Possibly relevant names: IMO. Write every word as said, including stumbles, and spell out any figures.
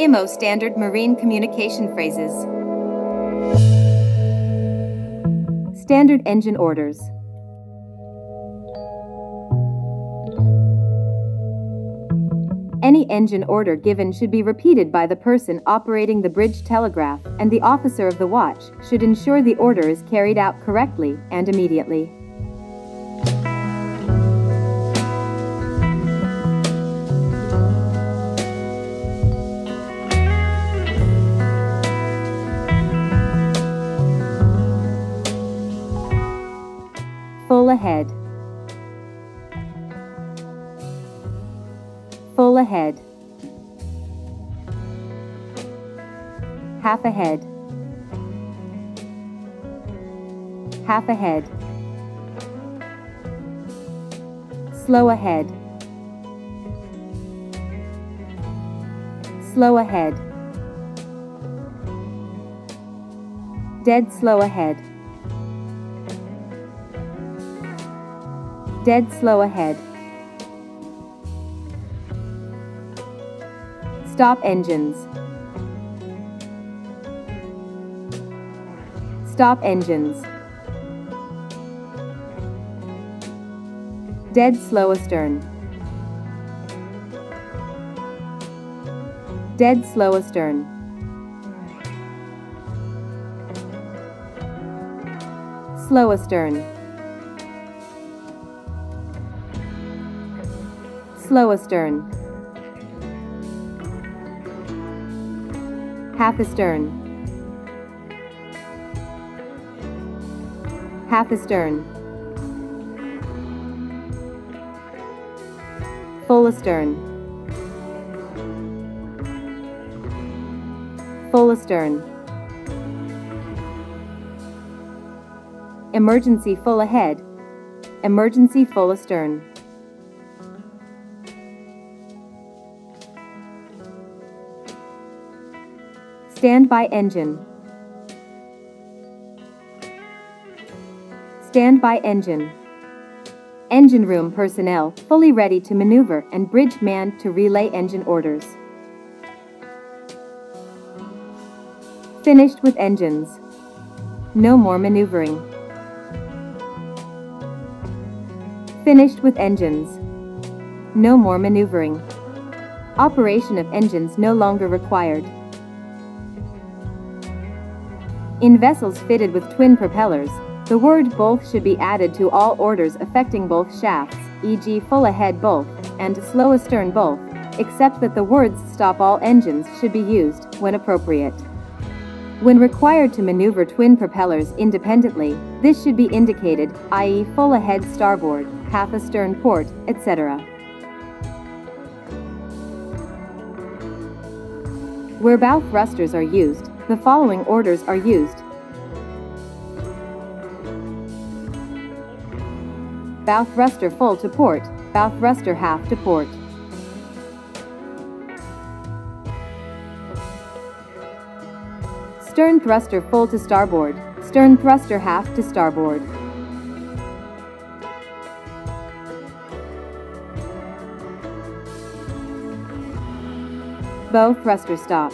I M O Standard Marine Communication Phrases. Standard engine orders. Any engine order given should be repeated by the person operating the bridge telegraph, and the officer of the watch should ensure the order is carried out correctly and immediately. Full ahead. Full ahead. Half ahead. Half ahead. Slow ahead. Slow ahead. Dead slow ahead. Dead slow ahead. Stop engines. Stop engines. Dead slow astern. Dead slow astern. Slow astern. Slow astern. Half astern. Half astern. Full astern. Full astern. Emergency full ahead. Emergency full astern. Standby engine. Standby engine. Engine room personnel fully ready to maneuver and bridge manned to relay engine orders. Finished with engines. No more maneuvering. Finished with engines. No more maneuvering. Operation of engines no longer required. In vessels fitted with twin propellers, the word both should be added to all orders affecting both shafts, for example full ahead both and slow astern both, except that the words stop all engines should be used when appropriate. When required to maneuver twin propellers independently, this should be indicated, that is full ahead starboard, half astern port, et cetera. Where bow thrusters are used, the following orders are used. Bow thruster full to port, bow thruster half to port. Stern thruster full to starboard, stern thruster half to starboard. Bow thruster stop.